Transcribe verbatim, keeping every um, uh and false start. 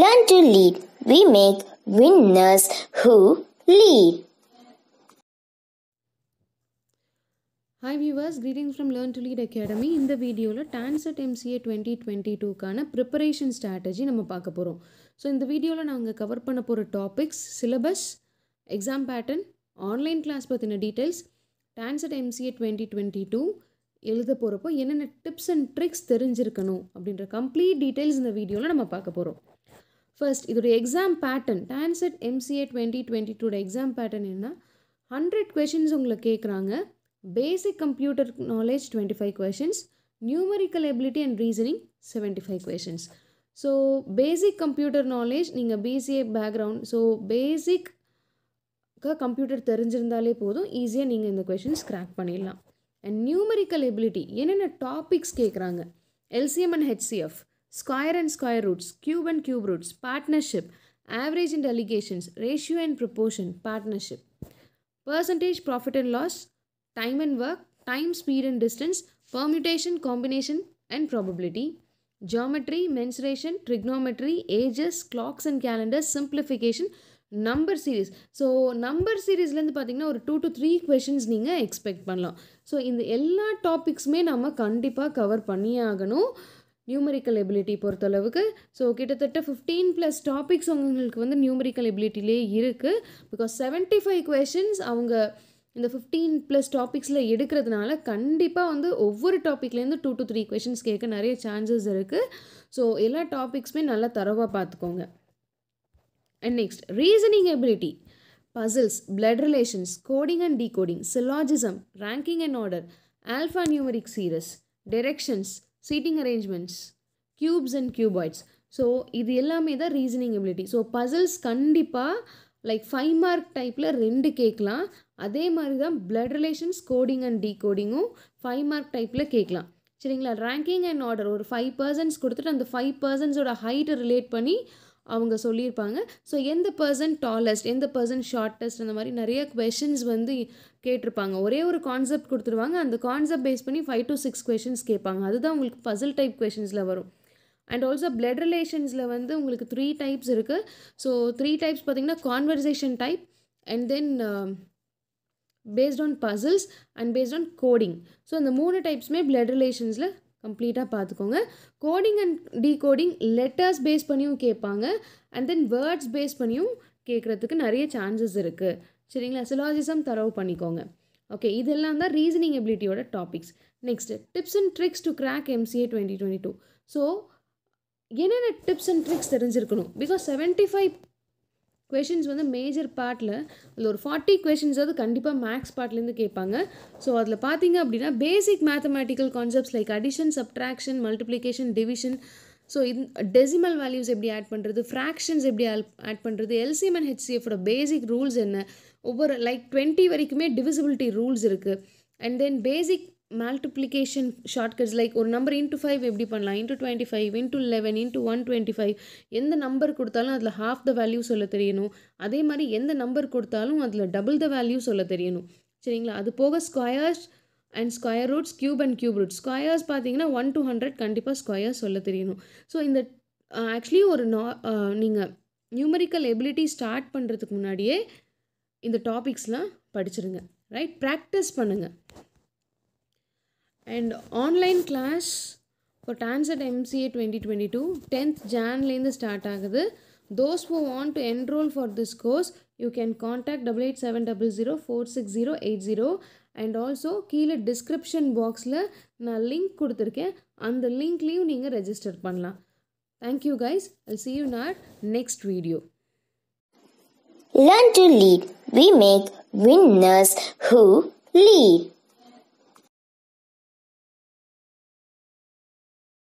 Learn to Lead. We make winners who lead. Hi viewers, greetings from Learn to Lead Academy. In the video la T A N S E T M C A twenty twenty-two kana preparation strategy nama paaka porom. So in the video la naanga cover panna pora topics, syllabus, exam pattern, online class pathina details, T A N S E T M C A twenty twenty-two எழுத போறப்போ என்னென்ன tips and tricks தெரிஞ்சிருக்கணும் அப்படிங்கற complete details இந்த வீடியோல நம்ம பார்க்க போறோம். ஃபர்ஸ்ட் இதோட exam pattern T A N S E T M C A twenty twenty-two ஓட எக்ஸாம் பேட்டர்ன் என்ன? one hundred क्वेश्चंस உங்களுக்கு கேக்குறாங்க. Basic computer knowledge twenty-five questions, numerical ability and reasoning seventy-five questions. So basic computer knowledge நீங்க B C A background, so basic க computer தெரிஞ்சிருந்தாலே போதும், ஈஸியா நீங்க இந்த क्वेश्चंस கிராக் பண்ணிடலாம். And numerical ability enna topics kekranga, L C M and H C F, square and square roots, cube and cube roots, partnership, average and delegations, ratio and proportion, partnership, percentage, profit and loss, time and work, time, speed and distance, permutation, combination and probability, geometry, mensuration, trigonometry, ages, clocks and calendars, simplification, number series. So number series la irundhu pathina or two to three questions neenga expect pannalam. So indha ella topics me nama kandipa cover panniyagano numerical ability porthalavukku. So kittathetta fifteen plus topics ungalku vandu numerical ability le irukku, because seventy-five questions avanga indha fifteen plus topics la edukradunala kandipa vandu ovvoru topic la irundhu two to three questions kekka nariya chances irukku. So ella topics me nalla tharava paathukonga. And next, reasoning ability, puzzles, blood relations, coding and decoding, syllogism, ranking and order, alphanumeric series, directions, seating arrangements, cubes and cuboids. So idu ellame da reasoning ability. So puzzles kandipa like five mark type la rendu kekla, adhe mari da blood relations, coding and decoding um five mark type la kekla. Seringla ranking and order or five persons koduttu and the five persons oda height relate panni அவங்க சொல்லியிருப்பாங்க. So எந்த person tallest, எந்த person shortest, அந்த மாதிரி நிறைய questions வந்து கேட்டிருப்பாங்க. ஒரே ஒரு கான்செப்ட் கொடுத்துருவாங்க, அந்த கான்செப்ட் பேஸ் பண்ணி ஃபைவ் டு சிக்ஸ் கொஷின்ஸ் கேட்பாங்க. அதுதான் உங்களுக்கு பசில் டைப் கொஷின்ஸில் வரும். அண்ட் ஆல்சோ பிளட் ரிலேஷன்ஸில் வந்து உங்களுக்கு த்ரீ டைப்ஸ் இருக்குது. ஸோ த்ரீ டைப்ஸ் பார்த்திங்கன்னா conversation type, and then based on puzzles, and based on coding. So அந்த மூணு டைப்ஸுமே பிளட் ரிலேஷன்ஸில் கம்ப்ளீட்டாக பார்த்துக்கோங்க. Coding and decoding letters base பண்ணியும் கேட்பாங்க, அண்ட் தென் வேர்ட்ஸ் பேஸ் பண்ணியும் கேட்குறதுக்கு நிறைய சான்சஸ் இருக்குது. சரிங்களா, சிலாஜிசம் தரவு பண்ணிக்கோங்க. ஓகே, இதெல்லாம் தான் ரீசனிங் எபிலிட்டியோட topics. Next tips and tricks to crack M C A twenty twenty-two. So என்னென்ன டிப்ஸ் அண்ட் ட்ரிக்ஸ் தெரிஞ்சிருக்கணும்? பிகாஸ் செவன்ட்டி ஃபைவ் கொஷின்ஸ் வந்து மேஜர் பார்ட்டில், அதில் ஒரு ஃபார்ட்டி கொஷின்ஸ் அது கண்டிப்பாக மேக்ஸ் பார்ட்லேருந்து கேட்பாங்க. ஸோ அதில் பார்த்தீங்க அப்படின்னா basic mathematical concepts like addition, subtraction, multiplication, division, so இது டெசிமல் வேல்யூஸ் எப்படி ஆட் பண்ணுறது, ஃப்ராக்ஷன்ஸ் எப்படி ஆட் பண்ணுறது, L C M and H C F-ஓட பேசிக் ரூல்ஸ் என்ன, ஒவ்வொரு லைக் டுவெண்ட்டி வரைக்குமே டிவிசிபிலிட்டி ரூல்ஸ் இருக்குது. And then basic multiplication shortcuts like ஒரு நம்பர் இன்ட்டு ஃபைவ் எப்படி பண்ணலாம், into twenty five into eleven into one twenty five எந்த நம்பர் கொடுத்தாலும் அதில் ஹாஃப் த வேல்யூ சொல்ல தெரியணும். அதே மாதிரி எந்த நம்பர் கொடுத்தாலும் அதில் டபுள் த வேல்யூ சொல்ல தெரியணும். சரிங்களா, அது போக squares and square roots, cube and cube roots. Squares பார்த்தீங்கன்னா ஒன் டூ ஹண்ட்ரட் கண்டிப்பாக ஸ்கொயர்ஸ் சொல்ல தெரியணும். ஸோ இந்த ஆக்சுவலி ஒரு நா நீங்கள் நியூமரிக்கல் எபிலிட்டி ஸ்டார்ட் பண்ணுறதுக்கு முன்னாடியே இந்த டாபிக்ஸ்லாம் படிச்சுருங்க. ரைட், ப்ராக்டிஸ் பண்ணுங்கள். And online class for T A N S E T M C A twenty twenty-two, tenth Jan la start agudhu. Those who want to enroll for this course, you can contact double eight seven zero zero four six zero eight zero, and also keela description box la na link kuduthirken, and the link liyum neenga register pannalam. Thank you guys, I'll see you in our next video. Learn to lead, we make winners who lead.